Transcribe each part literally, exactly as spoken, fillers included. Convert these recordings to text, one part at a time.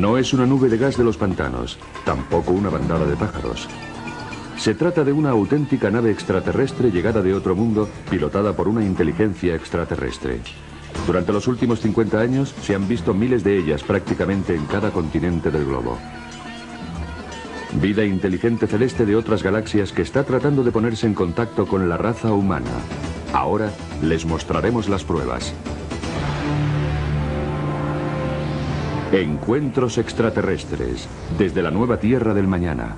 No es una nube de gas de los pantanos, tampoco una bandada de pájaros. Se trata de una auténtica nave extraterrestre llegada de otro mundo, pilotada por una inteligencia extraterrestre. Durante los últimos cincuenta años se han visto miles de ellas prácticamente en cada continente del globo. Vida inteligente celeste de otras galaxias que está tratando de ponerse en contacto con la raza humana. Ahora les mostraremos las pruebas. Encuentros extraterrestres, desde la nueva Tierra del mañana.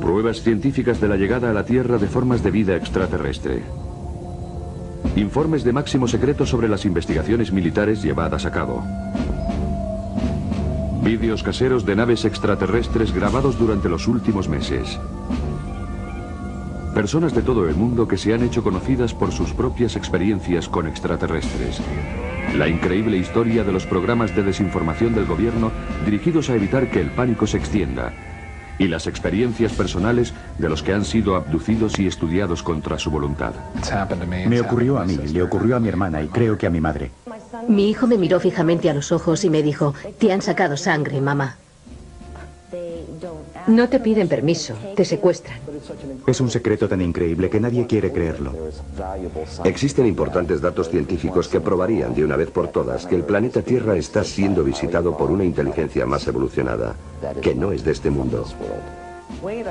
Pruebas científicas de la llegada a la Tierra de formas de vida extraterrestre. Informes de máximo secreto sobre las investigaciones militares llevadas a cabo. Vídeos caseros de naves extraterrestres grabados durante los últimos meses. Personas de todo el mundo que se han hecho conocidas por sus propias experiencias con extraterrestres. La increíble historia de los programas de desinformación del gobierno dirigidos a evitar que el pánico se extienda. Y las experiencias personales de los que han sido abducidos y estudiados contra su voluntad. Me ocurrió a mí, le ocurrió a mi hermana y creo que a mi madre. Mi hijo me miró fijamente a los ojos y me dijo, te han sacado sangre, mamá. No te piden permiso, te secuestran. Es un secreto tan increíble que nadie quiere creerlo. Existen importantes datos científicos que probarían de una vez por todas que el planeta Tierra está siendo visitado por una inteligencia más evolucionada, que no es de este mundo.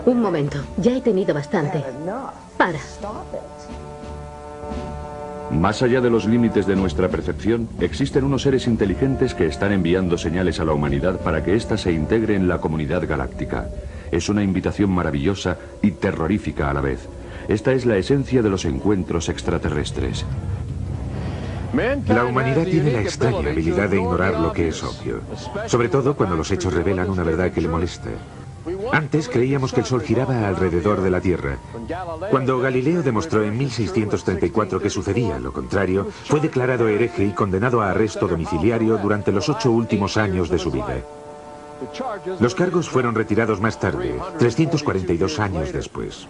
Un momento, ya he tenido bastante. Para. Más allá de los límites de nuestra percepción, existen unos seres inteligentes que están enviando señales a la humanidad para que ésta se integre en la comunidad galáctica. Es una invitación maravillosa y terrorífica a la vez. Esta es la esencia de los encuentros extraterrestres. La humanidad tiene la extraña habilidad de ignorar lo que es obvio, sobre todo cuando los hechos revelan una verdad que le molesta. Antes creíamos que el Sol giraba alrededor de la Tierra. Cuando Galileo demostró en mil seiscientos treinta y cuatro que sucedía lo contrario, fue declarado hereje y condenado a arresto domiciliario durante los ocho últimos años de su vida. Los cargos fueron retirados más tarde, trescientos cuarenta y dos años después.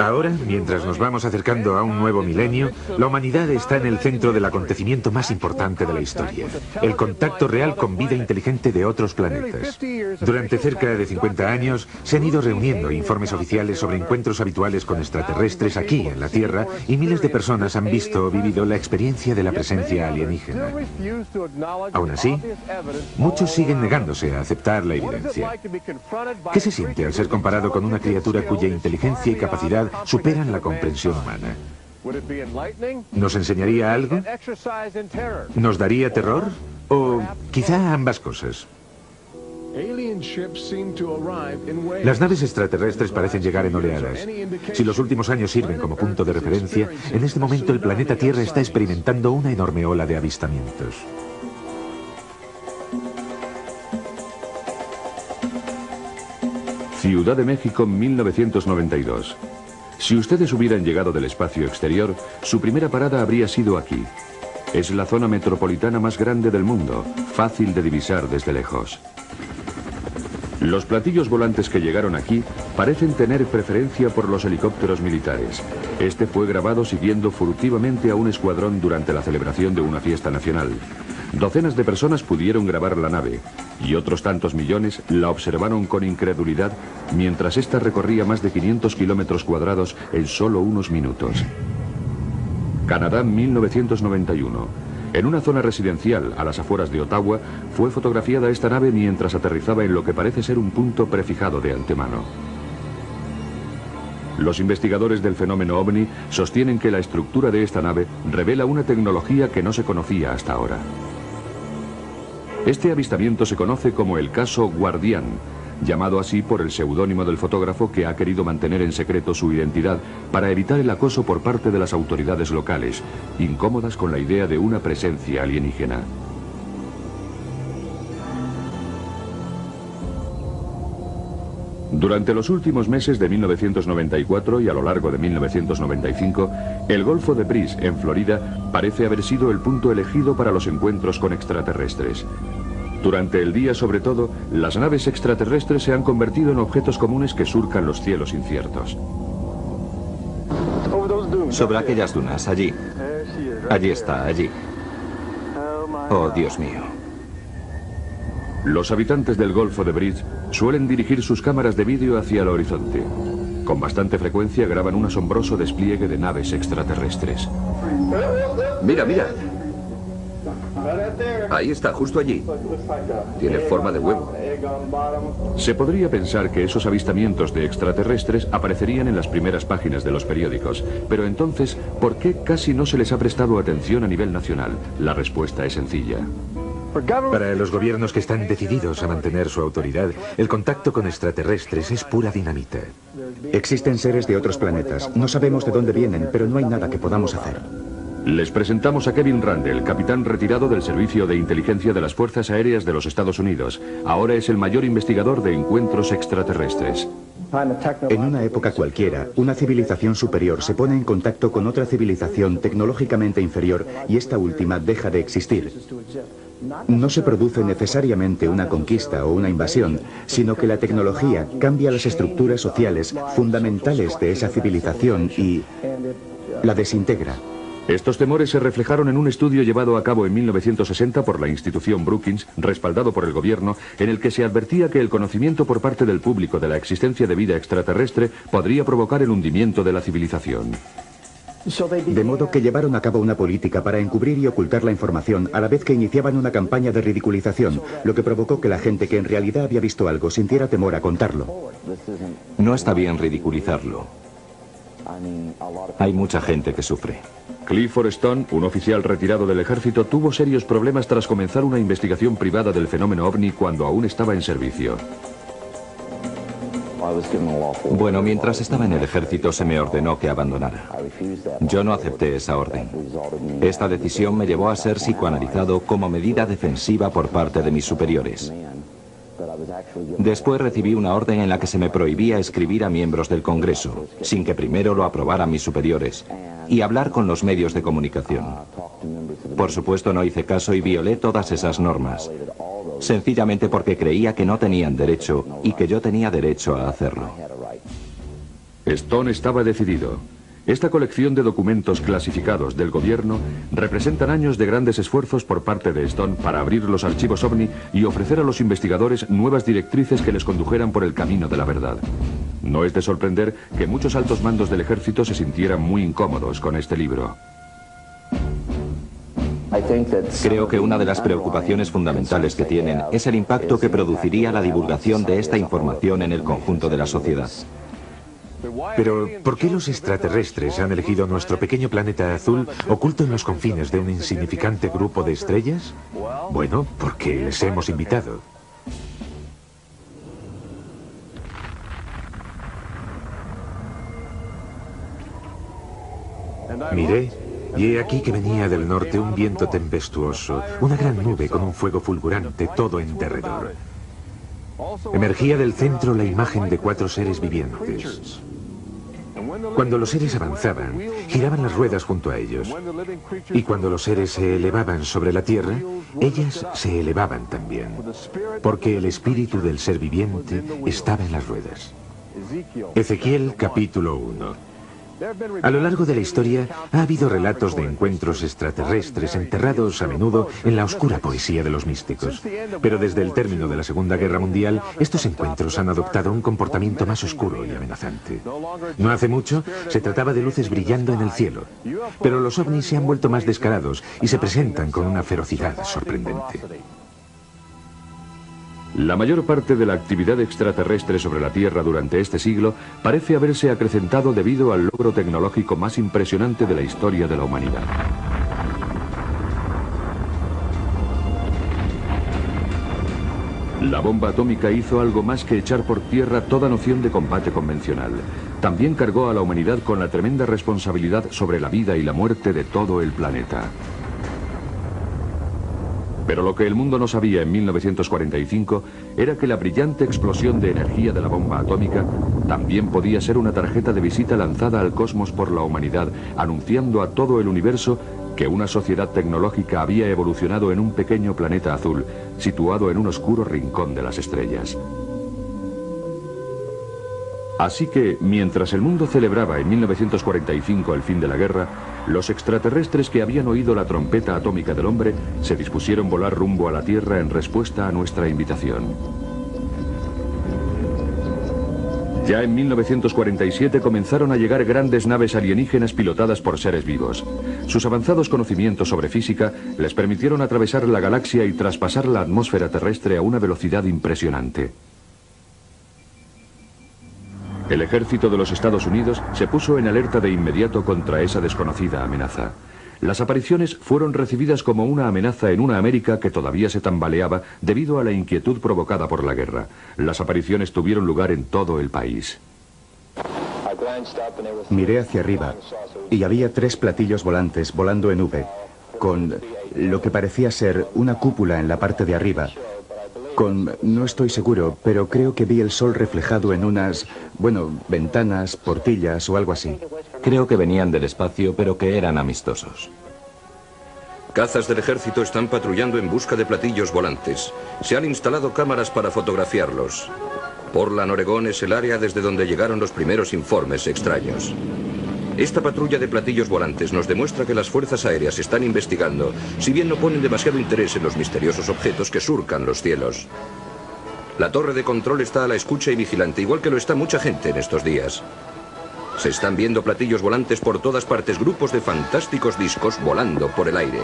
Ahora, mientras nos vamos acercando a un nuevo milenio, la humanidad está en el centro del acontecimiento más importante de la historia, el contacto real con vida inteligente de otros planetas. Durante cerca de cincuenta años se han ido reuniendo informes oficiales sobre encuentros habituales con extraterrestres aquí en la Tierra y miles de personas han visto o vivido la experiencia de la presencia alienígena. Aún así, muchos siguen negándose a aceptar la evidencia. ¿Qué se siente al ser comparado con una criatura cuya inteligencia y capacidad superan la comprensión humana? ¿Nos enseñaría algo? ¿Nos daría terror? ¿O quizá ambas cosas? Las naves extraterrestres parecen llegar en oleadas. Si los últimos años sirven como punto de referencia, en este momento el planeta Tierra está experimentando una enorme ola de avistamientos. Ciudad de México, mil novecientos noventa y dos. Si ustedes hubieran llegado del espacio exterior, su primera parada habría sido aquí. Es la zona metropolitana más grande del mundo, fácil de divisar desde lejos. Los platillos volantes que llegaron aquí parecen tener preferencia por los helicópteros militares. Este fue grabado siguiendo furtivamente a un escuadrón durante la celebración de una fiesta nacional. Docenas de personas pudieron grabar la nave y otros tantos millones la observaron con incredulidad mientras ésta recorría más de quinientos kilómetros cuadrados en solo unos minutos. Canadá, mil novecientos noventa y uno. En una zona residencial a las afueras de Ottawa fue fotografiada esta nave mientras aterrizaba en lo que parece ser un punto prefijado de antemano. Los investigadores del fenómeno OVNI sostienen que la estructura de esta nave revela una tecnología que no se conocía hasta ahora. Este avistamiento se conoce como el caso Guardián, llamado así por el seudónimo del fotógrafo que ha querido mantener en secreto su identidad para evitar el acoso por parte de las autoridades locales, incómodas con la idea de una presencia alienígena. Durante los últimos meses de mil novecientos noventa y cuatro y a lo largo de mil novecientos noventa y cinco, el Golfo de Brisse, en Florida, parece haber sido el punto elegido para los encuentros con extraterrestres. Durante el día, sobre todo, las naves extraterrestres se han convertido en objetos comunes que surcan los cielos inciertos. Sobre aquellas dunas, allí. Allí está, allí. Oh, Dios mío. Los habitantes del Golfo de Bridge suelen dirigir sus cámaras de vídeo hacia el horizonte. Con bastante frecuencia graban un asombroso despliegue de naves extraterrestres. Mira, mira. Ahí está, justo allí. Tiene forma de huevo. Se podría pensar que esos avistamientos de extraterrestres aparecerían en las primeras páginas de los periódicos, pero entonces, ¿por qué casi no se les ha prestado atención a nivel nacional? La respuesta es sencilla. Para los gobiernos que están decididos a mantener su autoridad, el contacto con extraterrestres es pura dinamita. Existen seres de otros planetas. No sabemos de dónde vienen, pero no hay nada que podamos hacer. Les presentamos a Kevin Randle, capitán retirado del Servicio de Inteligencia de las Fuerzas Aéreas de los Estados Unidos. Ahora es el mayor investigador de encuentros extraterrestres. En una época cualquiera, una civilización superior se pone en contacto con otra civilización tecnológicamente inferior y esta última deja de existir. No se produce necesariamente una conquista o una invasión, sino que la tecnología cambia las estructuras sociales fundamentales de esa civilización y la desintegra. Estos temores se reflejaron en un estudio llevado a cabo en mil novecientos sesenta por la institución Brookings, respaldado por el gobierno, en el que se advertía que el conocimiento por parte del público de la existencia de vida extraterrestre podría provocar el hundimiento de la civilización. De modo que llevaron a cabo una política para encubrir y ocultar la información, a la vez que iniciaban una campaña de ridiculización, lo que provocó que la gente que en realidad había visto algo sintiera temor a contarlo. No está bien ridiculizarlo. Hay mucha gente que sufre. Clifford Stone, un oficial retirado del ejército, tuvo serios problemas tras comenzar una investigación privada del fenómeno ovni cuando aún estaba en servicio. Bueno, mientras estaba en el ejército se me ordenó que abandonara. Yo no acepté esa orden. Esta decisión me llevó a ser psicoanalizado como medida defensiva por parte de mis superiores. Después recibí una orden en la que se me prohibía escribir a miembros del Congreso, sin que primero lo aprobaran mis superiores, y hablar con los medios de comunicación. Por supuesto no hice caso y violé todas esas normas, sencillamente porque creía que no tenían derecho y que yo tenía derecho a hacerlo. Stone estaba decidido. Esta colección de documentos clasificados del gobierno representan años de grandes esfuerzos por parte de Stone para abrir los archivos ovni y ofrecer a los investigadores nuevas directrices que les condujeran por el camino de la verdad. No es de sorprender que muchos altos mandos del ejército se sintieran muy incómodos con este libro. Creo que una de las preocupaciones fundamentales que tienen es el impacto que produciría la divulgación de esta información en el conjunto de la sociedad. Pero, ¿por qué los extraterrestres han elegido nuestro pequeño planeta azul oculto en los confines de un insignificante grupo de estrellas? Bueno, porque les hemos invitado. Miré, y he aquí que venía del norte un viento tempestuoso, una gran nube con un fuego fulgurante todo en derredor. Emergía del centro la imagen de cuatro seres vivientes. Cuando los seres avanzaban, giraban las ruedas junto a ellos. Y cuando los seres se elevaban sobre la tierra, ellas se elevaban también. Porque el espíritu del ser viviente estaba en las ruedas. Ezequiel capítulo uno. A lo largo de la historia ha habido relatos de encuentros extraterrestres enterrados a menudo en la oscura poesía de los místicos. Pero desde el término de la Segunda Guerra Mundial, estos encuentros han adoptado un comportamiento más oscuro y amenazante. No hace mucho se trataba de luces brillando en el cielo, pero los ovnis se han vuelto más descarados y se presentan con una ferocidad sorprendente. La mayor parte de la actividad extraterrestre sobre la Tierra durante este siglo parece haberse acrecentado debido al logro tecnológico más impresionante de la historia de la humanidad. La bomba atómica hizo algo más que echar por tierra toda noción de combate convencional. También cargó a la humanidad con la tremenda responsabilidad sobre la vida y la muerte de todo el planeta. Pero lo que el mundo no sabía en mil novecientos cuarenta y cinco era que la brillante explosión de energía de la bomba atómica también podía ser una tarjeta de visita lanzada al cosmos por la humanidad, anunciando a todo el universo que una sociedad tecnológica había evolucionado en un pequeño planeta azul, situado en un oscuro rincón de las estrellas. Así que, mientras el mundo celebraba en mil novecientos cuarenta y cinco el fin de la guerra, Los extraterrestres que habían oído la trompeta atómica del hombre se dispusieron volar rumbo a la Tierra en respuesta a nuestra invitación. Ya en mil novecientos cuarenta y siete comenzaron a llegar grandes naves alienígenas pilotadas por seres vivos. Sus avanzados conocimientos sobre física les permitieron atravesar la galaxia y traspasar la atmósfera terrestre a una velocidad impresionante. El ejército de los Estados Unidos se puso en alerta de inmediato contra esa desconocida amenaza. Las apariciones fueron recibidas como una amenaza en una América que todavía se tambaleaba debido a la inquietud provocada por la guerra. Las apariciones tuvieron lugar en todo el país. Miré hacia arriba y había tres platillos volantes volando en V, con lo que parecía ser una cúpula en la parte de arriba. Con, no estoy seguro, pero creo que vi el sol reflejado en unas, bueno, ventanas, portillas o algo así. Creo que venían del espacio, pero que eran amistosos. Cazas del ejército están patrullando en busca de platillos volantes. Se han instalado cámaras para fotografiarlos. Portland, Oregón, es el área desde donde llegaron los primeros informes extraños. Esta patrulla de platillos volantes nos demuestra que las fuerzas aéreas están investigando, si bien no ponen demasiado interés en los misteriosos objetos que surcan los cielos. La torre de control está a la escucha y vigilante, igual que lo está mucha gente en estos días. Se están viendo platillos volantes por todas partes, grupos de fantásticos discos volando por el aire.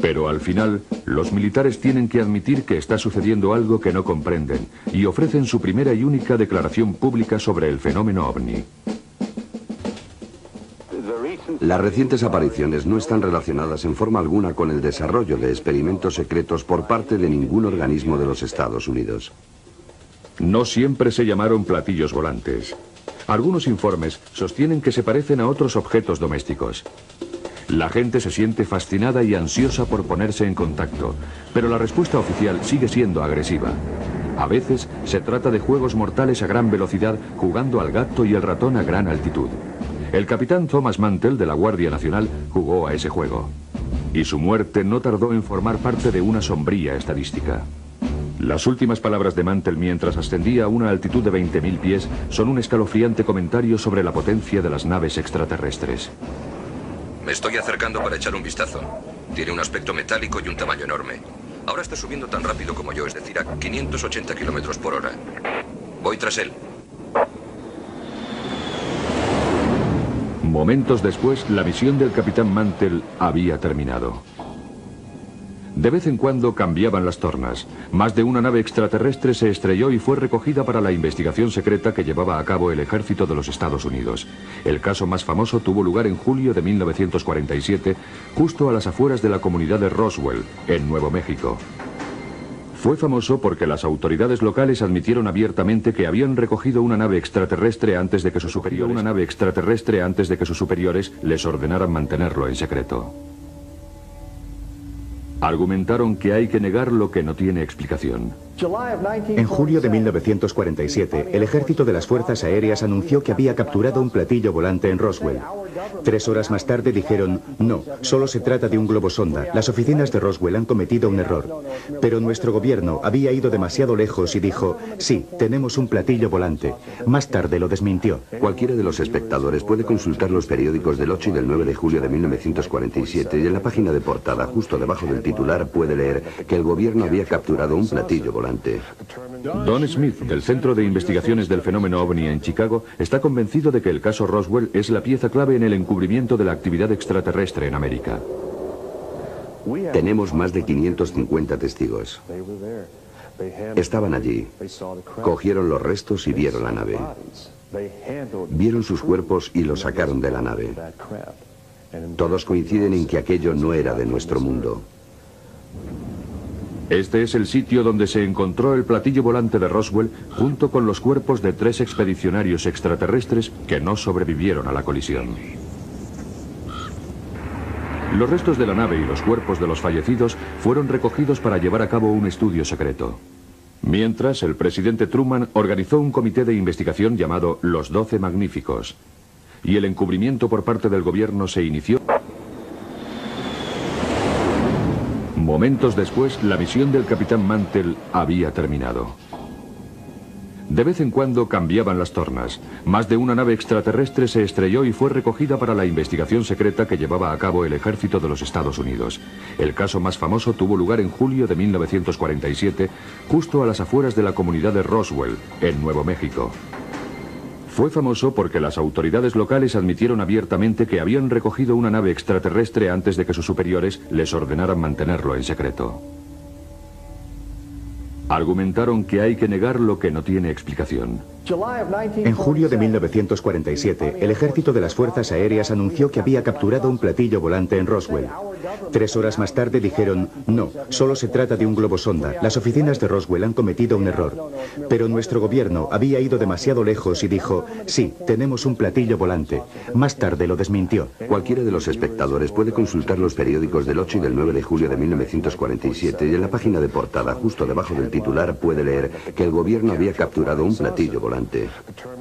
Pero al final, los militares tienen que admitir que está sucediendo algo que no comprenden y ofrecen su primera y única declaración pública sobre el fenómeno ovni. Las recientes apariciones no están relacionadas en forma alguna con el desarrollo de experimentos secretos por parte de ningún organismo de los Estados Unidos. No siempre se llamaron platillos volantes. Algunos informes sostienen que se parecen a otros objetos domésticos. La gente se siente fascinada y ansiosa por ponerse en contacto, pero la respuesta oficial sigue siendo agresiva. A veces se trata de juegos mortales a gran velocidad, jugando al gato y el ratón a gran altitud. El capitán Thomas Mantel, de la Guardia Nacional, jugó a ese juego, y su muerte no tardó en formar parte de una sombría estadística. Las últimas palabras de Mantel mientras ascendía a una altitud de veinte mil pies son un escalofriante comentario sobre la potencia de las naves extraterrestres. Me estoy acercando para echar un vistazo. Tiene un aspecto metálico y un tamaño enorme. Ahora está subiendo tan rápido como yo, es decir, a quinientos ochenta kilómetros por hora. Voy tras él. Momentos después, la misión del capitán Mantel había terminado. De vez en cuando cambiaban las tornas. Más de una nave extraterrestre se estrelló y fue recogida para la investigación secreta que llevaba a cabo el ejército de los Estados Unidos. El caso más famoso tuvo lugar en julio de mil novecientos cuarenta y siete, justo a las afueras de la comunidad de Roswell, en Nuevo México. Fue famoso porque las autoridades locales admitieron abiertamente que habían recogido una nave extraterrestre antes de que sus superiores, una nave extraterrestre antes de que sus superiores les ordenaran mantenerlo en secreto. Argumentaron que hay que negar lo que no tiene explicación. En julio de mil novecientos cuarenta y siete, el ejército de las fuerzas aéreas anunció que había capturado un platillo volante en Roswell. Tres horas más tarde dijeron, no, solo se trata de un globo sonda. Las oficinas de Roswell han cometido un error. Pero nuestro gobierno había ido demasiado lejos y dijo, sí, tenemos un platillo volante. Más tarde lo desmintió. Cualquiera de los espectadores puede consultar los periódicos del ocho y del nueve de julio de mil novecientos cuarenta y siete y en la página de portada, justo debajo del titular, puede leer que el gobierno había capturado un platillo volante. Don Smith, del Centro de Investigaciones del Fenómeno OVNI en Chicago, está convencido de que el caso Roswell es la pieza clave en el encubrimiento de la actividad extraterrestre en América. Tenemos más de quinientos cincuenta testigos. Estaban allí, cogieron los restos y vieron la nave. Vieron sus cuerpos y los sacaron de la nave. Todos coinciden en que aquello no era de nuestro mundo. Este es el sitio donde se encontró el platillo volante de Roswell junto con los cuerpos de tres expedicionarios extraterrestres que no sobrevivieron a la colisión. Los restos de la nave y los cuerpos de los fallecidos fueron recogidos para llevar a cabo un estudio secreto. Mientras, el presidente Truman organizó un comité de investigación llamado Los Doce Magníficos, y el encubrimiento por parte del gobierno se inició. Momentos después, la misión del capitán Mantel había terminado. De vez en cuando cambiaban las tornas. Más de una nave extraterrestre se estrelló y fue recogida para la investigación secreta que llevaba a cabo el ejército de los Estados Unidos. El caso más famoso tuvo lugar en julio de mil novecientos cuarenta y siete, justo a las afueras de la comunidad de Roswell, en Nuevo México. Fue famoso porque las autoridades locales admitieron abiertamente que habían recogido una nave extraterrestre antes de que sus superiores les ordenaran mantenerlo en secreto. Argumentaron que hay que negar lo que no tiene explicación. En julio de mil novecientos cuarenta y siete, el ejército de las fuerzas aéreas anunció que había capturado un platillo volante en Roswell. Tres horas más tarde dijeron, no, solo se trata de un globo sonda. Las oficinas de Roswell han cometido un error. Pero nuestro gobierno había ido demasiado lejos y dijo, sí, tenemos un platillo volante. Más tarde lo desmintió. Cualquiera de los espectadores puede consultar los periódicos del ocho y del nueve de julio de mil novecientos cuarenta y siete y en la página de portada, justo debajo del titular, puede leer que el gobierno había capturado un platillo volante.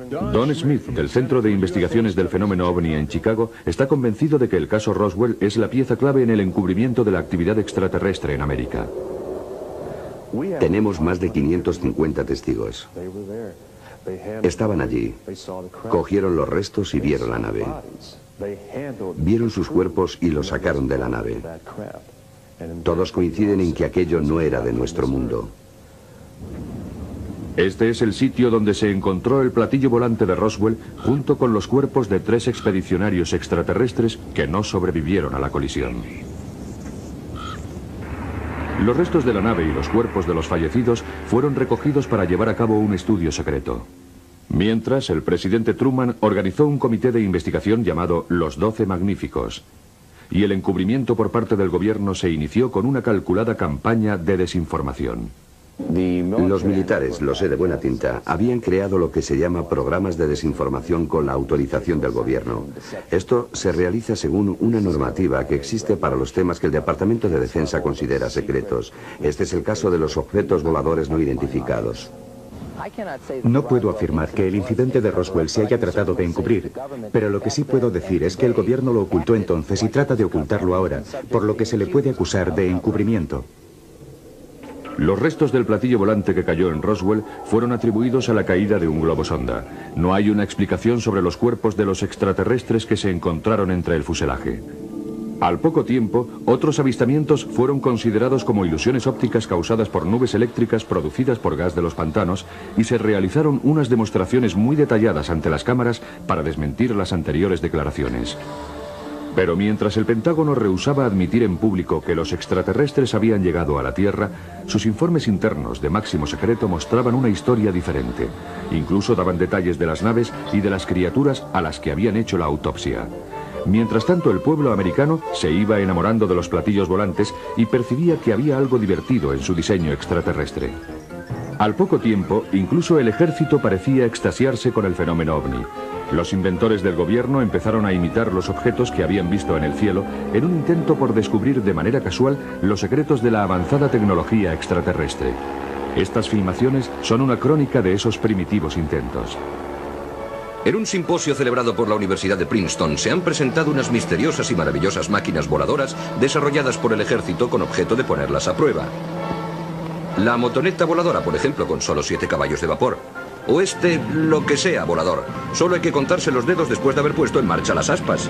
Don Smith, del Centro de Investigaciones del Fenómeno OVNI en Chicago, está convencido de que el caso Roswell es la pieza clave en el encubrimiento de la actividad extraterrestre en América. Tenemos más de quinientos cincuenta testigos. Estaban allí, cogieron los restos y vieron la nave. Vieron sus cuerpos y los sacaron de la nave. Todos coinciden en que aquello no era de nuestro mundo. Este es el sitio donde se encontró el platillo volante de Roswell junto con los cuerpos de tres expedicionarios extraterrestres que no sobrevivieron a la colisión. Los restos de la nave y los cuerpos de los fallecidos fueron recogidos para llevar a cabo un estudio secreto. Mientras, el presidente Truman organizó un comité de investigación llamado Los Doce Magníficos, y el encubrimiento por parte del gobierno se inició con una calculada campaña de desinformación. Los militares, lo sé de buena tinta, habían creado lo que se llama programas de desinformación con la autorización del gobierno. Esto se realiza según una normativa que existe para los temas que el Departamento de Defensa considera secretos. Este es el caso de los objetos voladores no identificados. No puedo afirmar que el incidente de Roswell se haya tratado de encubrir, pero lo que sí puedo decir es que el gobierno lo ocultó entonces y trata de ocultarlo ahora, por lo que se le puede acusar de encubrimiento. Los restos del platillo volante que cayó en Roswell fueron atribuidos a la caída de un globo sonda. No hay una explicación sobre los cuerpos de los extraterrestres que se encontraron entre el fuselaje. Al poco tiempo, otros avistamientos fueron considerados como ilusiones ópticas causadas por nubes eléctricas producidas por gas de los pantanos y se realizaron unas demostraciones muy detalladas ante las cámaras para desmentir las anteriores declaraciones. Pero mientras el Pentágono rehusaba admitir en público que los extraterrestres habían llegado a la Tierra, sus informes internos de máximo secreto mostraban una historia diferente. Incluso daban detalles de las naves y de las criaturas a las que habían hecho la autopsia. Mientras tanto, el pueblo americano se iba enamorando de los platillos volantes y percibía que había algo divertido en su diseño extraterrestre. Al poco tiempo, incluso el ejército parecía extasiarse con el fenómeno ovni. Los inventores del gobierno empezaron a imitar los objetos que habían visto en el cielo en un intento por descubrir de manera casual los secretos de la avanzada tecnología extraterrestre. Estas filmaciones son una crónica de esos primitivos intentos. En un simposio celebrado por la Universidad de Princeton se han presentado unas misteriosas y maravillosas máquinas voladoras desarrolladas por el ejército con objeto de ponerlas a prueba. La motoneta voladora, por ejemplo, con solo siete caballos de vapor. O este, lo que sea, volador. Solo hay que contarse los dedos después de haber puesto en marcha las aspas.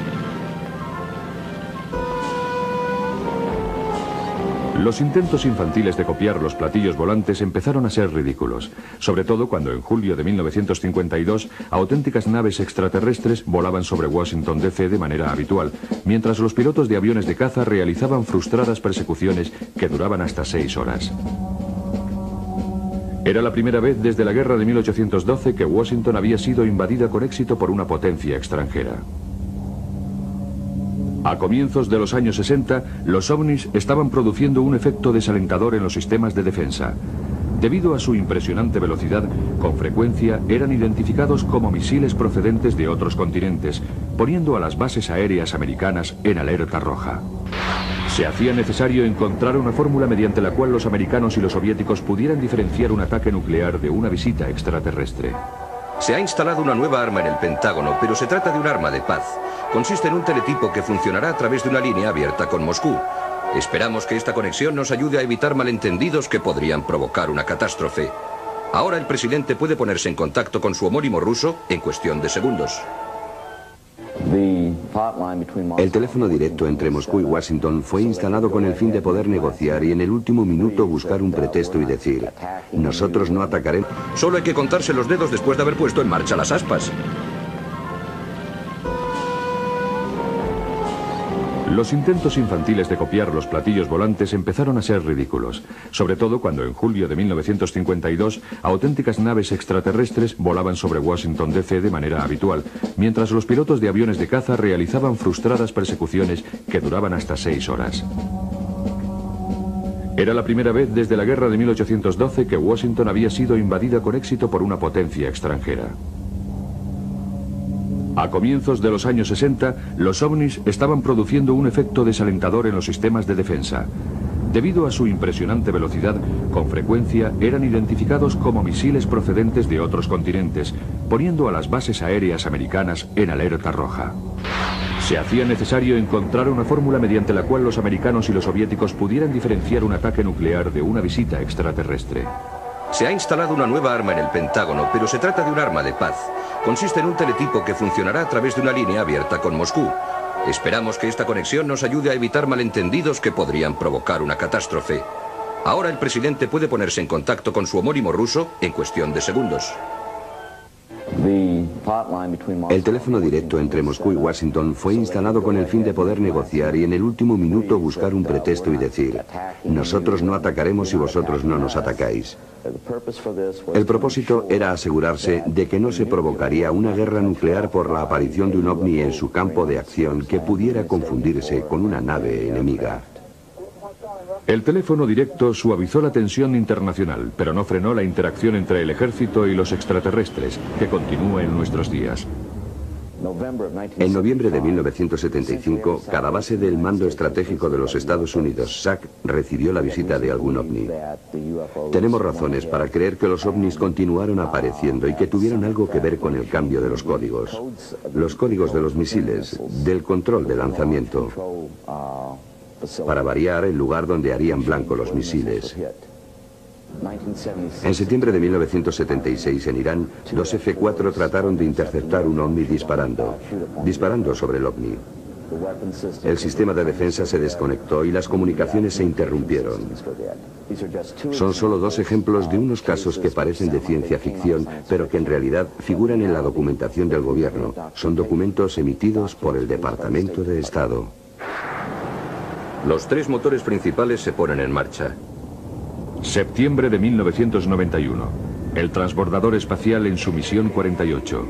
Los intentos infantiles de copiar los platillos volantes empezaron a ser ridículos, sobre todo cuando en julio de mil novecientos cincuenta y dos auténticas naves extraterrestres volaban sobre Washington D C de manera habitual, mientras los pilotos de aviones de caza realizaban frustradas persecuciones que duraban hasta seis horas. Era la primera vez desde la guerra de mil ochocientos doce que Washington había sido invadida con éxito por una potencia extranjera. A comienzos de los años sesenta, los ovnis estaban produciendo un efecto desalentador en los sistemas de defensa. Debido a su impresionante velocidad, con frecuencia eran identificados como misiles procedentes de otros continentes, poniendo a las bases aéreas americanas en alerta roja. Se hacía necesario encontrar una fórmula mediante la cual los americanos y los soviéticos pudieran diferenciar un ataque nuclear de una visita extraterrestre. Se ha instalado una nueva arma en el Pentágono, pero se trata de un arma de paz. Consiste en un teletipo que funcionará a través de una línea abierta con Moscú. Esperamos que esta conexión nos ayude a evitar malentendidos que podrían provocar una catástrofe. Ahora el presidente puede ponerse en contacto con su homónimo ruso en cuestión de segundos. El teléfono directo entre Moscú y Washington fue instalado con el fin de poder negociar y en el último minuto buscar un pretexto y decir: nosotros no atacaremos. Solo hay que contarse los dedos después de haber puesto en marcha las aspas. Los intentos infantiles de copiar los platillos volantes empezaron a ser ridículos, sobre todo cuando en julio de mil novecientos cincuenta y dos auténticas naves extraterrestres volaban sobre Washington D C de manera habitual, mientras los pilotos de aviones de caza realizaban frustradas persecuciones que duraban hasta seis horas. Era la primera vez desde la guerra de mil ochocientos doce que Washington había sido invadida con éxito por una potencia extranjera. A comienzos de los años sesenta, los ovnis estaban produciendo un efecto desalentador en los sistemas de defensa. Debido a su impresionante velocidad, con frecuencia eran identificados como misiles procedentes de otros continentes, poniendo a las bases aéreas americanas en alerta roja. Se hacía necesario encontrar una fórmula mediante la cual los americanos y los soviéticos pudieran diferenciar un ataque nuclear de una visita extraterrestre. Se ha instalado una nueva arma en el Pentágono, pero se trata de un arma de paz. Consiste en un teletipo que funcionará a través de una línea abierta con Moscú. Esperamos que esta conexión nos ayude a evitar malentendidos que podrían provocar una catástrofe. Ahora el presidente puede ponerse en contacto con su homónimo ruso en cuestión de segundos. El teléfono directo entre Moscú y Washington fue instalado con el fin de poder negociar y en el último minuto buscar un pretexto y decir: nosotros no atacaremos si vosotros no nos atacáis. El propósito era asegurarse de que no se provocaría una guerra nuclear por la aparición de un ovni en su campo de acción que pudiera confundirse con una nave enemiga. El teléfono directo suavizó la tensión internacional, pero no frenó la interacción entre el ejército y los extraterrestres, que continúa en nuestros días. En noviembre de mil novecientos setenta y cinco, cada base del mando estratégico de los Estados Unidos, S A C, recibió la visita de algún ovni. Tenemos razones para creer que los ovnis continuaron apareciendo y que tuvieron algo que ver con el cambio de los códigos. Los códigos de los misiles, del control de lanzamiento. Para variar el lugar donde harían blanco los misiles. En septiembre de mil novecientos setenta y seis, en Irán, dos F cuatro trataron de interceptar un ovni disparando, disparando sobre el ovni. El sistema de defensa se desconectó y las comunicaciones se interrumpieron. Son solo dos ejemplos de unos casos que parecen de ciencia ficción, pero que en realidad figuran en la documentación del gobierno. Son documentos emitidos por el Departamento de Estado. Los tres motores principales se ponen en marcha. Septiembre de mil novecientos noventa y uno. El transbordador espacial en su misión cuarenta y ocho.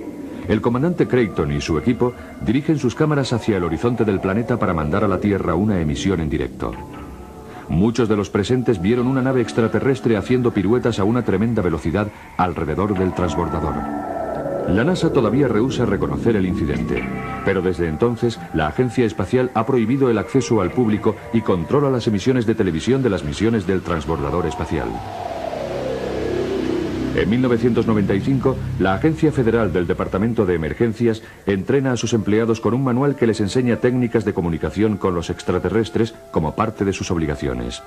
El comandante Creighton y su equipo dirigen sus cámaras hacia el horizonte del planeta para mandar a la Tierra una emisión en directo. Muchos de los presentes vieron una nave extraterrestre haciendo piruetas a una tremenda velocidad alrededor del transbordador. La NASA todavía rehúsa reconocer el incidente, pero desde entonces la agencia espacial ha prohibido el acceso al público y controla las emisiones de televisión de las misiones del transbordador espacial. En mil novecientos noventa y cinco, la Agencia Federal del Departamento de Emergencias entrena a sus empleados con un manual que les enseña técnicas de comunicación con los extraterrestres como parte de sus obligaciones.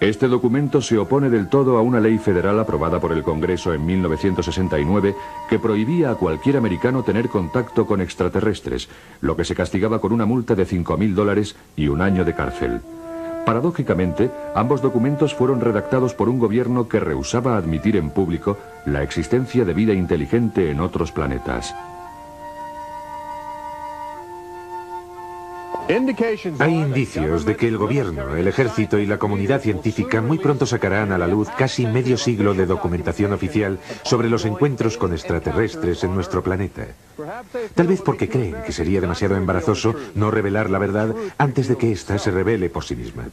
Este documento se opone del todo a una ley federal aprobada por el Congreso en mil novecientos sesenta y nueve que prohibía a cualquier americano tener contacto con extraterrestres, lo que se castigaba con una multa de cinco mil dólares y un año de cárcel. Paradójicamente, ambos documentos fueron redactados por un gobierno que rehusaba admitir en público la existencia de vida inteligente en otros planetas. Hay indicios de que el gobierno, el ejército y la comunidad científica muy pronto sacarán a la luz casi medio siglo de documentación oficial sobre los encuentros con extraterrestres en nuestro planeta. Tal vez porque creen que sería demasiado embarazoso no revelar la verdad antes de que ésta se revele por sí misma.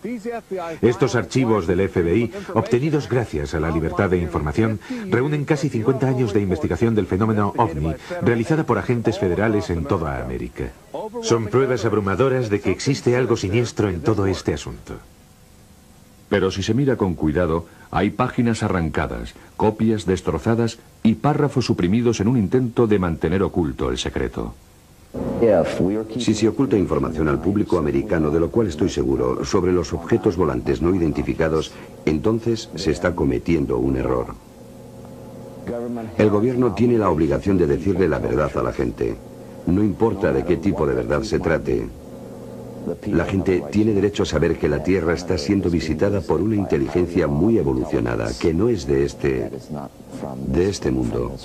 Estos archivos del F B I, obtenidos gracias a la libertad de información, reúnen casi cincuenta años de investigación del fenómeno ovni realizada por agentes federales en toda América. Son pruebas abrumadoras de que existe algo siniestro en todo este asunto. Pero si se mira con cuidado, hay páginas arrancadas, copias destrozadas y párrafos suprimidos en un intento de mantener oculto el secreto. Si se oculta información al público americano, de lo cual estoy seguro, sobre los objetos volantes no identificados, entonces se está cometiendo un error. El gobierno tiene la obligación de decirle la verdad a la gente. No importa de qué tipo de verdad se trate. La gente tiene derecho a saber que la Tierra está siendo visitada por una inteligencia muy evolucionada, que no es de este, de este mundo.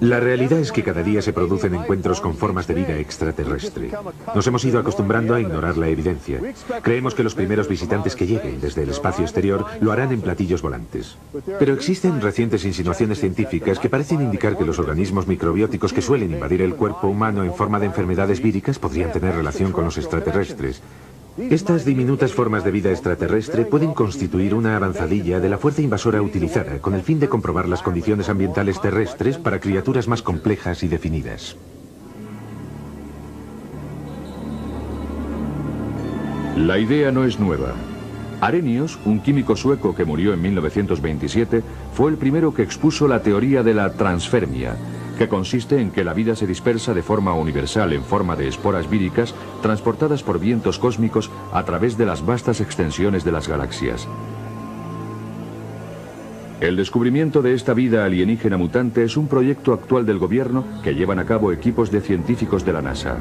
La realidad es que cada día se producen encuentros con formas de vida extraterrestre. Nos hemos ido acostumbrando a ignorar la evidencia. Creemos que los primeros visitantes que lleguen desde el espacio exterior lo harán en platillos volantes. Pero existen recientes insinuaciones científicas que parecen indicar que los organismos microbióticos que suelen invadir el cuerpo humano en forma de enfermedades víricas podrían tener relación con los extraterrestres. Estas diminutas formas de vida extraterrestre pueden constituir una avanzadilla de la fuerza invasora utilizada con el fin de comprobar las condiciones ambientales terrestres para criaturas más complejas y definidas. La idea no es nueva. Arenius, un químico sueco que murió en mil novecientos veintisiete, fue el primero que expuso la teoría de la transfermia, que consiste en que la vida se dispersa de forma universal en forma de esporas víricas transportadas por vientos cósmicos a través de las vastas extensiones de las galaxias. El descubrimiento de esta vida alienígena mutante es un proyecto actual del gobierno que llevan a cabo equipos de científicos de la NASA.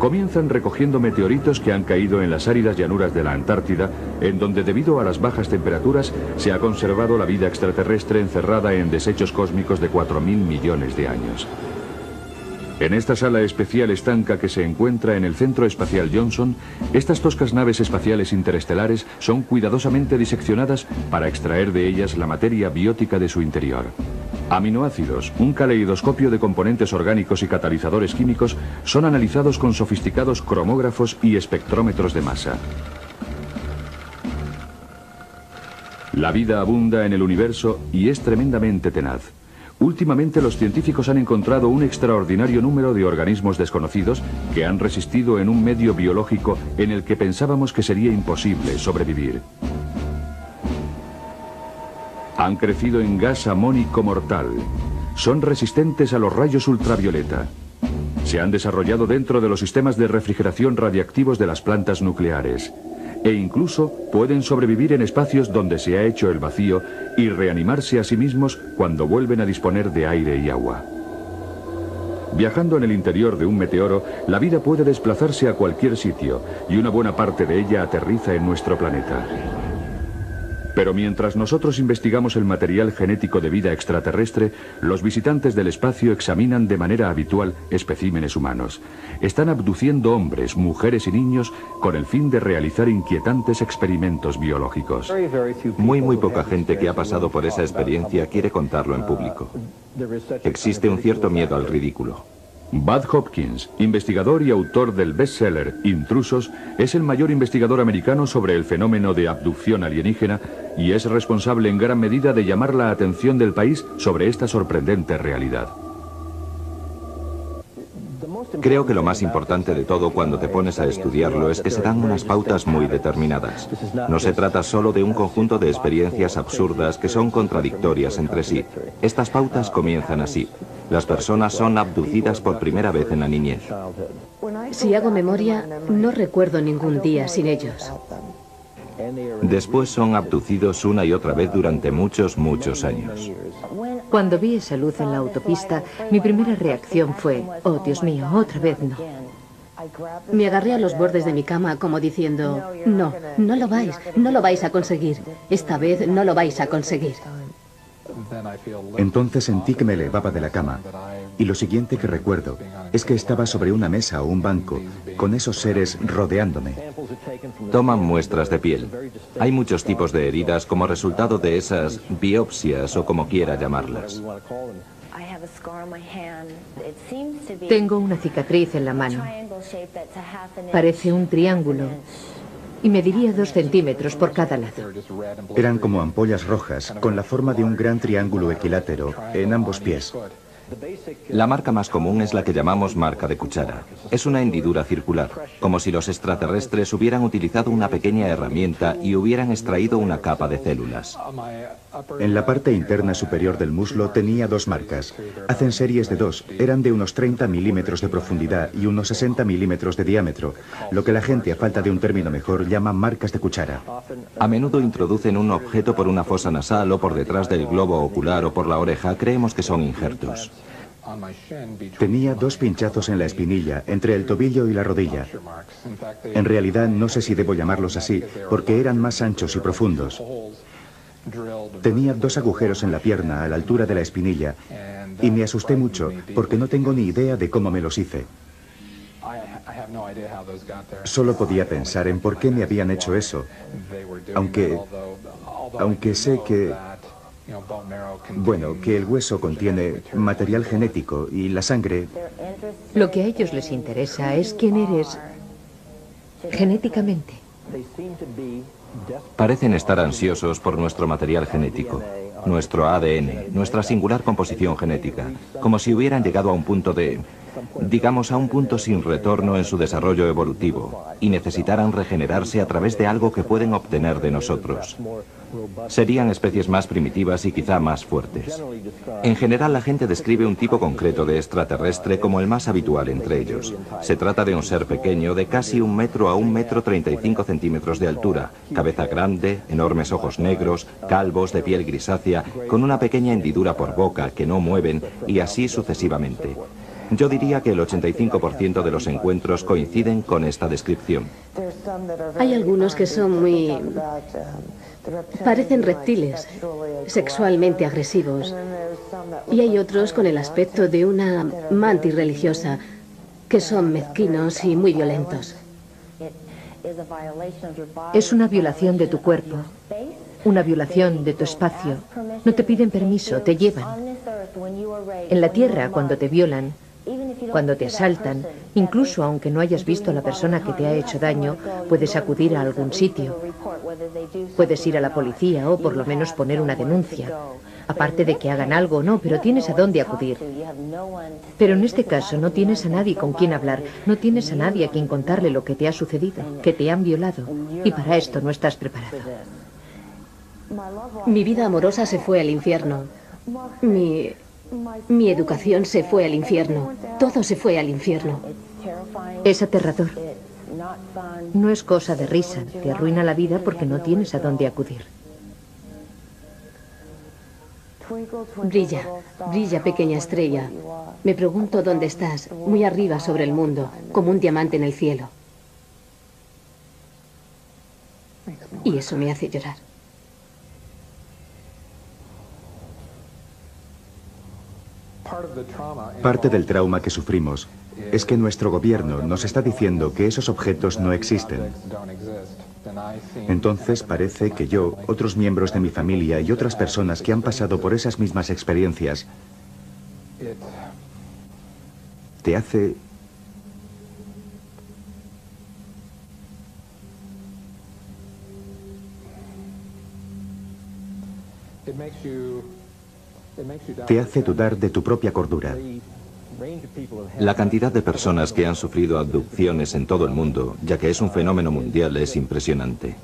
Comienzan recogiendo meteoritos que han caído en las áridas llanuras de la Antártida, en donde debido a las bajas temperaturas se ha conservado la vida extraterrestre encerrada en desechos cósmicos de cuatro mil millones de años. En esta sala especial estanca que se encuentra en el Centro Espacial Johnson, estas toscas naves espaciales interestelares son cuidadosamente diseccionadas para extraer de ellas la materia biótica de su interior. Aminoácidos, un caleidoscopio de componentes orgánicos y catalizadores químicos, son analizados con sofisticados cromógrafos y espectrómetros de masa. La vida abunda en el universo y es tremendamente tenaz. Últimamente los científicos han encontrado un extraordinario número de organismos desconocidos que han resistido en un medio biológico en el que pensábamos que sería imposible sobrevivir. Han crecido en gas amónico mortal. Son resistentes a los rayos ultravioleta. Se han desarrollado dentro de los sistemas de refrigeración radiactivos de las plantas nucleares. E incluso pueden sobrevivir en espacios donde se ha hecho el vacío y reanimarse a sí mismos cuando vuelven a disponer de aire y agua. Viajando en el interior de un meteoro, la vida puede desplazarse a cualquier sitio y una buena parte de ella aterriza en nuestro planeta. Pero mientras nosotros investigamos el material genético de vida extraterrestre, los visitantes del espacio examinan de manera habitual especímenes humanos. Están abduciendo hombres, mujeres y niños con el fin de realizar inquietantes experimentos biológicos. Muy, muy poca gente que ha pasado por esa experiencia quiere contarlo en público. Existe un cierto miedo al ridículo. Bud Hopkins, investigador y autor del bestseller Intrusos, es el mayor investigador americano sobre el fenómeno de abducción alienígena y es responsable en gran medida de llamar la atención del país sobre esta sorprendente realidad. Creo que lo más importante de todo cuando te pones a estudiarlo es que se dan unas pautas muy determinadas. No se trata solo de un conjunto de experiencias absurdas que son contradictorias entre sí. Estas pautas comienzan así. Las personas son abducidas por primera vez en la niñez. Si hago memoria, no recuerdo ningún día sin ellos. Después son abducidos una y otra vez durante muchos, muchos años. Cuando vi esa luz en la autopista, mi primera reacción fue, oh Dios mío, otra vez no. Me agarré a los bordes de mi cama como diciendo, no, no lo vais, no lo vais a conseguir. Esta vez no lo vais a conseguir. Entonces sentí que me elevaba de la cama y lo siguiente que recuerdo es que estaba sobre una mesa o un banco con esos seres rodeándome. Toman muestras de piel. Hay muchos tipos de heridas como resultado de esas biopsias o como quiera llamarlas. Tengo una cicatriz en la mano. Parece un triángulo. Y mediría dos centímetros por cada lado. Eran como ampollas rojas, con la forma de un gran triángulo equilátero, en ambos pies. La marca más común es la que llamamos marca de cuchara. Es una hendidura circular, como si los extraterrestres hubieran utilizado una pequeña herramienta y hubieran extraído una capa de células. En la parte interna superior del muslo tenía dos marcas. Hacen series de dos, eran de unos treinta milímetros de profundidad y unos sesenta milímetros de diámetro, lo que la gente, a falta de un término mejor, llama marcas de cuchara. A menudo introducen un objeto por una fosa nasal o por detrás del globo ocular o por la oreja, creemos que son injertos. Tenía dos pinchazos en la espinilla, entre el tobillo y la rodilla. En realidad no sé si debo llamarlos así, porque eran más anchos y profundos. Tenía dos agujeros en la pierna a la altura de la espinilla y me asusté mucho porque no tengo ni idea de cómo me los hice. Solo podía pensar en por qué me habían hecho eso, aunque, aunque sé que... Bueno, que el hueso contiene material genético y la sangre... Lo que a ellos les interesa es quién eres genéticamente. Parecen estar ansiosos por nuestro material genético, nuestro A D N, nuestra singular composición genética, como si hubieran llegado a un punto de... digamos, a un punto sin retorno en su desarrollo evolutivo y necesitaran regenerarse a través de algo que pueden obtener de nosotros. Serían especies más primitivas y quizá más fuertes. En general, la gente describe un tipo concreto de extraterrestre como el más habitual entre ellos. Se trata de un ser pequeño de casi un metro a un metro treinta y cinco centímetros de altura, cabeza grande, enormes ojos negros, calvos de piel grisácea, con una pequeña hendidura por boca que no mueven y así sucesivamente. Yo diría que el ochenta y cinco por ciento de los encuentros coinciden con esta descripción. Hay algunos que son muy... parecen reptiles, sexualmente agresivos. Y hay otros con el aspecto de una mantis religiosa, que son mezquinos y muy violentos. Es una violación de tu cuerpo, una violación de tu espacio. No te piden permiso, te llevan. En la Tierra, cuando te violan, cuando te asaltan, incluso aunque no hayas visto a la persona que te ha hecho daño, puedes acudir a algún sitio. Puedes ir a la policía o por lo menos poner una denuncia. Aparte de que hagan algo o no, pero tienes a dónde acudir. Pero en este caso no tienes a nadie con quien hablar, no tienes a nadie a quien contarle lo que te ha sucedido, que te han violado, y para esto no estás preparado. Mi vida amorosa se fue al infierno. Mi... Mi educación se fue al infierno. Todo se fue al infierno. Es aterrador. No es cosa de risa. Te arruina la vida porque no tienes a dónde acudir. Brilla, brilla pequeña estrella. Me pregunto dónde estás, muy arriba sobre el mundo, como un diamante en el cielo. Y eso me hace llorar. Parte del trauma que sufrimos es que nuestro gobierno nos está diciendo que esos objetos no existen. Entonces parece que yo, otros miembros de mi familia y otras personas que han pasado por esas mismas experiencias, te hace... Te hace dudar de tu propia cordura. La cantidad de personas que han sufrido abducciones en todo el mundo, ya que es un fenómeno mundial, es impresionante.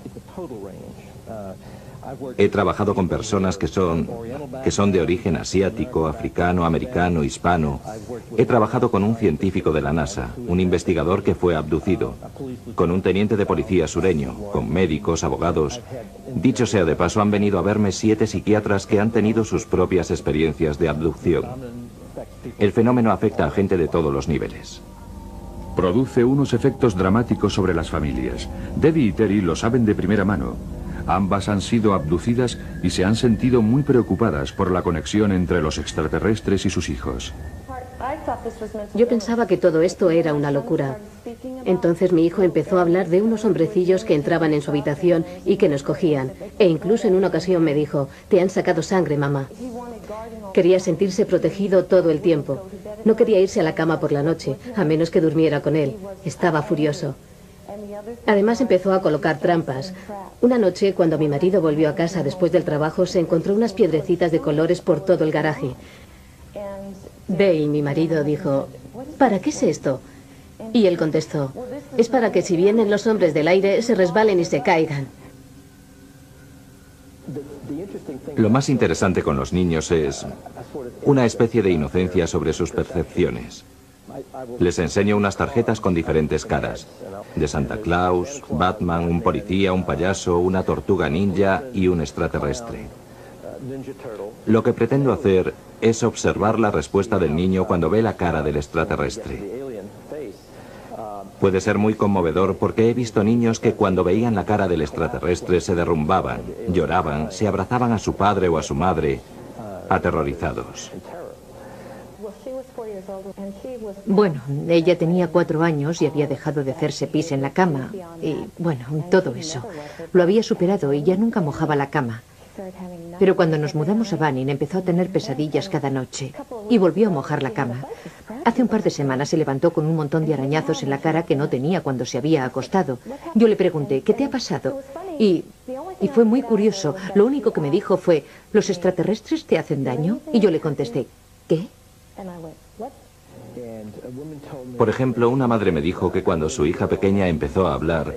He trabajado con personas que son, que son de origen asiático, africano, americano, hispano. He trabajado con un científico de la NASA, un investigador que fue abducido, con un teniente de policía sureño, con médicos, abogados. Dicho sea de paso, han venido a verme siete psiquiatras que han tenido sus propias experiencias de abducción. El fenómeno afecta a gente de todos los niveles. Produce unos efectos dramáticos sobre las familias. Debbie y Terry lo saben de primera mano. Ambas han sido abducidas y se han sentido muy preocupadas por la conexión entre los extraterrestres y sus hijos. Yo pensaba que todo esto era una locura. Entonces mi hijo empezó a hablar de unos hombrecillos que entraban en su habitación y que nos cogían. E incluso en una ocasión me dijo, te han sacado sangre, mamá. Quería sentirse protegido todo el tiempo. No quería irse a la cama por la noche, a menos que durmiera con él. Estaba furioso. Además empezó a colocar trampas. Una noche, cuando mi marido volvió a casa después del trabajo, se encontró unas piedrecitas de colores por todo el garaje. Dale, mi marido, dijo, ¿para qué es esto? Y él contestó, es para que si vienen los hombres del aire se resbalen y se caigan. Lo más interesante con los niños es una especie de inocencia sobre sus percepciones. Les enseño unas tarjetas con diferentes caras, de Santa Claus, Batman, un policía, un payaso, una tortuga ninja y un extraterrestre. Lo que pretendo hacer es observar la respuesta del niño cuando ve la cara del extraterrestre. Puede ser muy conmovedor porque he visto niños que cuando veían la cara del extraterrestre se derrumbaban, lloraban, se abrazaban a su padre o a su madre, aterrorizados. Bueno, ella tenía cuatro años y había dejado de hacerse pis en la cama. Y bueno, todo eso. Lo había superado y ya nunca mojaba la cama. Pero cuando nos mudamos a Banning empezó a tener pesadillas cada noche y volvió a mojar la cama. Hace un par de semanas se levantó con un montón de arañazos en la cara que no tenía cuando se había acostado. Yo le pregunté, ¿qué te ha pasado? Y, y fue muy curioso. Lo único que me dijo fue, ¿los extraterrestres te hacen daño? Y yo le contesté, ¿qué? Por ejemplo, una madre me dijo que cuando su hija pequeña empezó a hablar,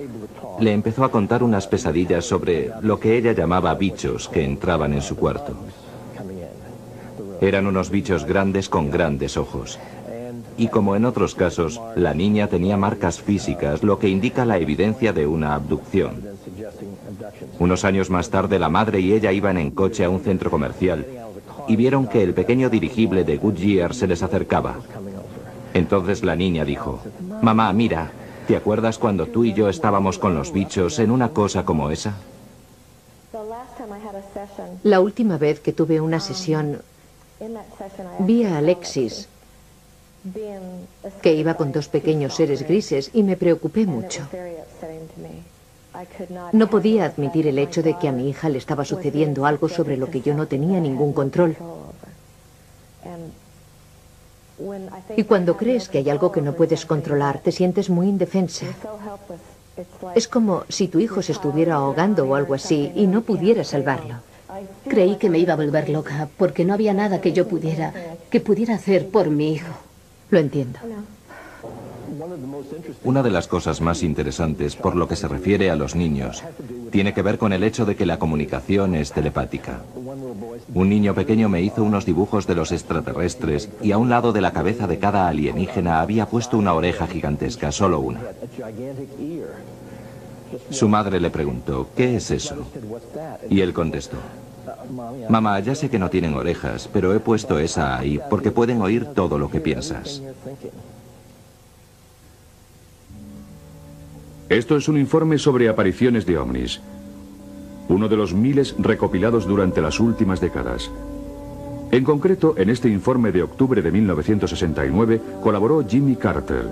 le empezó a contar unas pesadillas sobre lo que ella llamaba bichos que entraban en su cuarto. Eran unos bichos grandes con grandes ojos. Y como en otros casos, la niña tenía marcas físicas, lo que indica la evidencia de una abducción. Unos años más tarde, la madre y ella iban en coche a un centro comercial y vieron que el pequeño dirigible de Goodyear se les acercaba. Entonces la niña dijo, «Mamá, mira, ¿te acuerdas cuando tú y yo estábamos con los bichos en una cosa como esa?» La última vez que tuve una sesión, vi a Alexis, que iba con dos pequeños seres grises, y me preocupé mucho. No podía admitir el hecho de que a mi hija le estaba sucediendo algo sobre lo que yo no tenía ningún control. Y cuando crees que hay algo que no puedes controlar, te sientes muy indefensa. Es como si tu hijo se estuviera ahogando o algo así y no pudiera salvarlo. Creí que me iba a volver loca porque no había nada que yo pudiera, que pudiera hacer por mi hijo. Lo entiendo. Una de las cosas más interesantes por lo que se refiere a los niños tiene que ver con el hecho de que la comunicación es telepática. Un niño pequeño me hizo unos dibujos de los extraterrestres y a un lado de la cabeza de cada alienígena había puesto una oreja gigantesca, solo una. Su madre le preguntó, ¿qué es eso? Y él contestó, mamá, ya sé que no tienen orejas, pero he puesto esa ahí porque pueden oír todo lo que piensas. Esto es un informe sobre apariciones de ovnis, uno de los miles recopilados durante las últimas décadas. En concreto, en este informe de octubre de mil novecientos sesenta y nueve colaboró Jimmy Carter.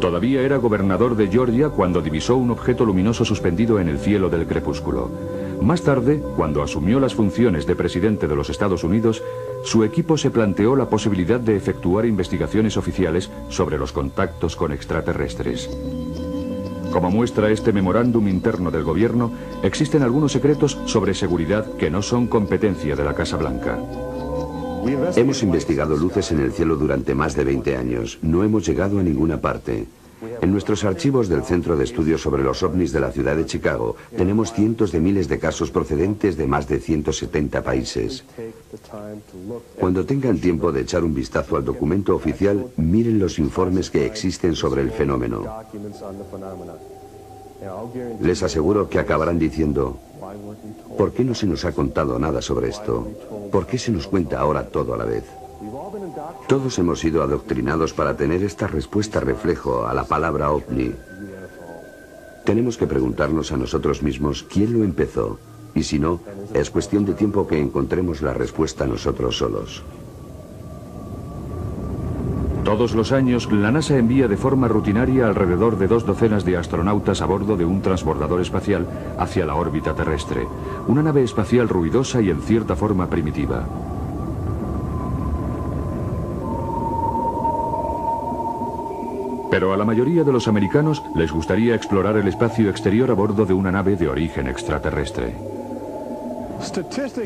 Todavía era gobernador de Georgia cuando divisó un objeto luminoso suspendido en el cielo del crepúsculo. Más tarde, cuando asumió las funciones de presidente de los Estados Unidos, su equipo se planteó la posibilidad de efectuar investigaciones oficiales sobre los contactos con extraterrestres. Como muestra este memorándum interno del gobierno, existen algunos secretos sobre seguridad que no son competencia de la Casa Blanca. Hemos investigado luces en el cielo durante más de veinte años. No hemos llegado a ninguna parte. En nuestros archivos del Centro de Estudios sobre los OVNIs de la ciudad de Chicago tenemos cientos de miles de casos procedentes de más de ciento setenta países. Cuando tengan tiempo de echar un vistazo al documento oficial, miren los informes que existen sobre el fenómeno. Les aseguro que acabarán diciendo, ¿por qué no se nos ha contado nada sobre esto? ¿Por qué se nos cuenta ahora todo a la vez? Todos hemos sido adoctrinados para tener esta respuesta reflejo a la palabra ovni. Tenemos que preguntarnos a nosotros mismos quién lo empezó, y si no, es cuestión de tiempo que encontremos la respuesta nosotros solos. Todos los años, la NASA envía de forma rutinaria alrededor de dos docenas de astronautas a bordo de un transbordador espacial hacia la órbita terrestre, una nave espacial ruidosa y en cierta forma primitiva. Pero a la mayoría de los americanos les gustaría explorar el espacio exterior a bordo de una nave de origen extraterrestre.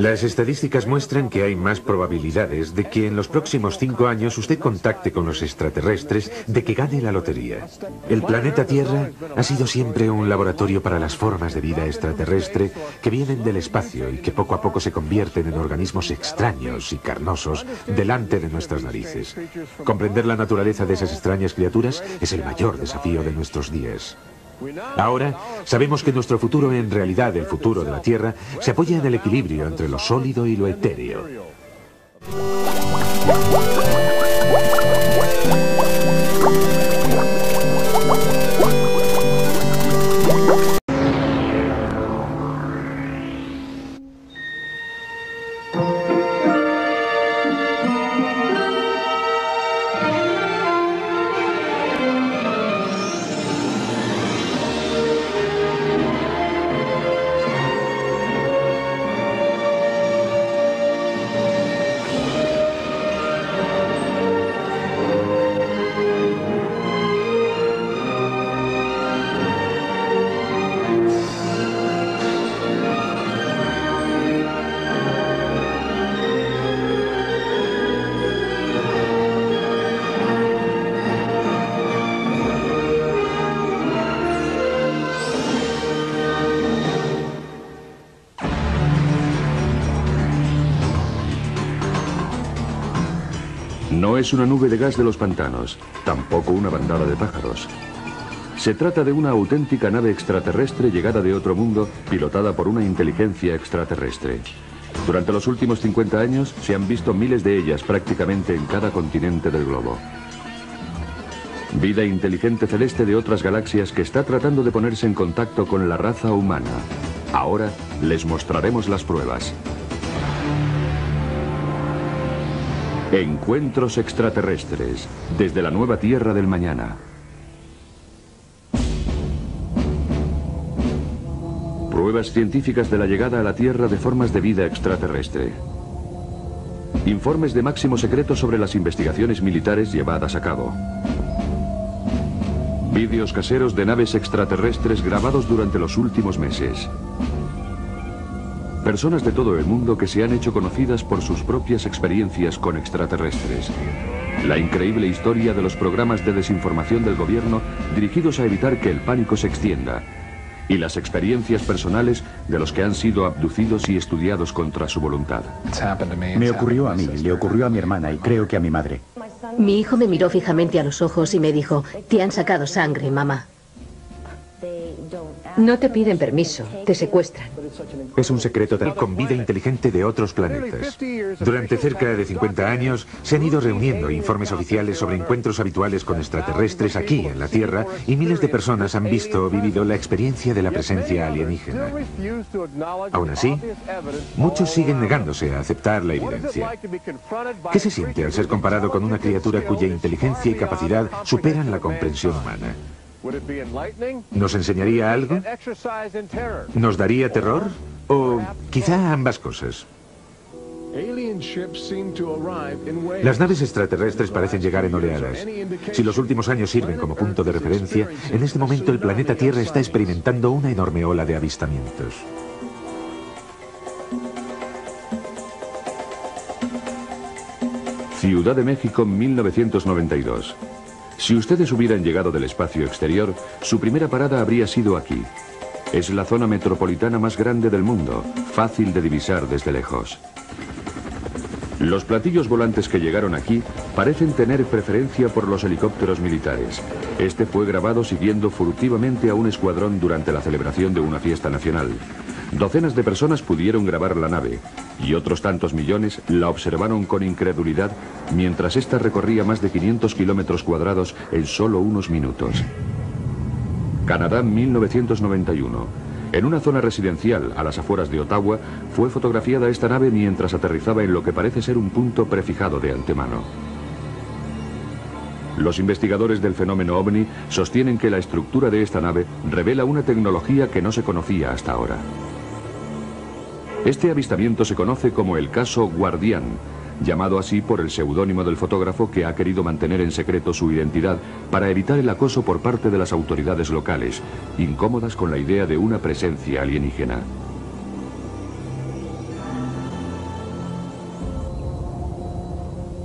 Las estadísticas muestran que hay más probabilidades de que en los próximos cinco años usted contacte con los extraterrestres, de que gane la lotería. El planeta Tierra ha sido siempre un laboratorio para las formas de vida extraterrestre que vienen del espacio y que poco a poco se convierten en organismos extraños y carnosos delante de nuestras narices. Comprender la naturaleza de esas extrañas criaturas es el mayor desafío de nuestros días. Ahora sabemos que nuestro futuro, en realidad el futuro de la Tierra, se apoya en el equilibrio entre lo sólido y lo etéreo. No es una nube de gas de los pantanos, tampoco una bandada de pájaros. Se trata de una auténtica nave extraterrestre llegada de otro mundo, pilotada por una inteligencia extraterrestre. Durante los últimos cincuenta años se han visto miles de ellas prácticamente en cada continente del globo. Vida inteligente celeste de otras galaxias que está tratando de ponerse en contacto con la raza humana. Ahora les mostraremos las pruebas. Encuentros extraterrestres, desde la nueva Tierra del mañana. Pruebas científicas de la llegada a la Tierra de formas de vida extraterrestre. Informes de máximo secreto sobre las investigaciones militares llevadas a cabo. Vídeos caseros de naves extraterrestres grabados durante los últimos meses. Personas de todo el mundo que se han hecho conocidas por sus propias experiencias con extraterrestres. La increíble historia de los programas de desinformación del gobierno dirigidos a evitar que el pánico se extienda. Y las experiencias personales de los que han sido abducidos y estudiados contra su voluntad. Me ocurrió a mí, le ocurrió a mi hermana y creo que a mi madre. Mi hijo me miró fijamente a los ojos y me dijo: "Te han sacado sangre, mamá". No te piden permiso, te secuestran. Es un secreto de con vida inteligente de otros planetas. Durante cerca de cincuenta años se han ido reuniendo informes oficiales sobre encuentros habituales con extraterrestres aquí en la Tierra y miles de personas han visto o vivido la experiencia de la presencia alienígena. Aún así, muchos siguen negándose a aceptar la evidencia. ¿Qué se siente al ser comparado con una criatura cuya inteligencia y capacidad superan la comprensión humana? ¿Nos enseñaría algo? ¿Nos daría terror? ¿O quizá ambas cosas? Las naves extraterrestres parecen llegar en oleadas. Si los últimos años sirven como punto de referencia, en este momento el planeta Tierra está experimentando una enorme ola de avistamientos. Ciudad de México, mil novecientos noventa y dos. Si ustedes hubieran llegado del espacio exterior, su primera parada habría sido aquí. Es la zona metropolitana más grande del mundo, fácil de divisar desde lejos. Los platillos volantes que llegaron aquí parecen tener preferencia por los helicópteros militares. Este fue grabado siguiendo furtivamente a un escuadrón durante la celebración de una fiesta nacional. Docenas de personas pudieron grabar la nave y otros tantos millones la observaron con incredulidad mientras ésta recorría más de quinientos kilómetros cuadrados en solo unos minutos. Canadá, mil novecientos noventa y uno. En una zona residencial a las afueras de Ottawa fue fotografiada esta nave mientras aterrizaba en lo que parece ser un punto prefijado de antemano. Los investigadores del fenómeno ovni sostienen que la estructura de esta nave revela una tecnología que no se conocía hasta ahora. Este avistamiento se conoce como el caso Guardián, llamado así por el seudónimo del fotógrafo que ha querido mantener en secreto su identidad para evitar el acoso por parte de las autoridades locales, incómodas con la idea de una presencia alienígena.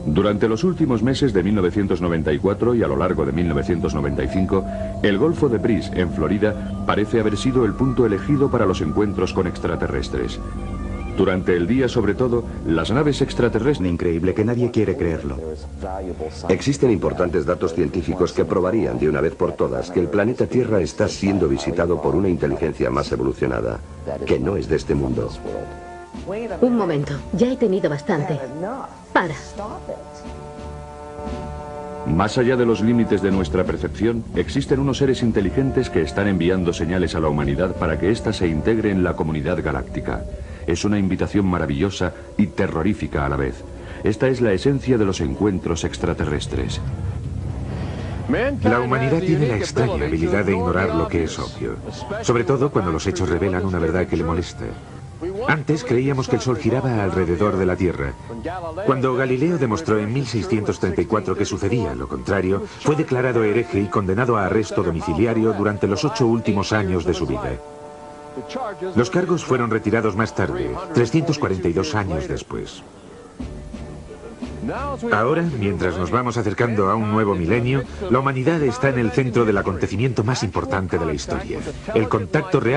Durante los últimos meses de mil novecientos noventa y cuatro y a lo largo de mil novecientos noventa y cinco, el Golfo de Brisse, en Florida, parece haber sido el punto elegido para los encuentros con extraterrestres. Durante el día, sobre todo, las naves extraterrestres... Increíble que nadie quiere creerlo. Existen importantes datos científicos que probarían de una vez por todas que el planeta Tierra está siendo visitado por una inteligencia más evolucionada, que no es de este mundo. Un momento, ya he tenido bastante. Para. Más allá de los límites de nuestra percepción, existen unos seres inteligentes que están enviando señales a la humanidad para que ésta se integre en la comunidad galáctica. Es una invitación maravillosa y terrorífica a la vez. Esta es la esencia de los encuentros extraterrestres. La humanidad tiene la extraña habilidad de ignorar lo que es obvio, sobre todo cuando los hechos revelan una verdad que le molesta. Antes creíamos que el Sol giraba alrededor de la Tierra. Cuando Galileo demostró en mil seiscientos treinta y cuatro que sucedía lo contrario, fue declarado hereje y condenado a arresto domiciliario durante los ocho últimos años de su vida. Los cargos fueron retirados más tarde, trescientos cuarenta y dos años después. Ahora, mientras nos vamos acercando a un nuevo milenio, la humanidad está en el centro del acontecimiento más importante de la historia, el contacto real.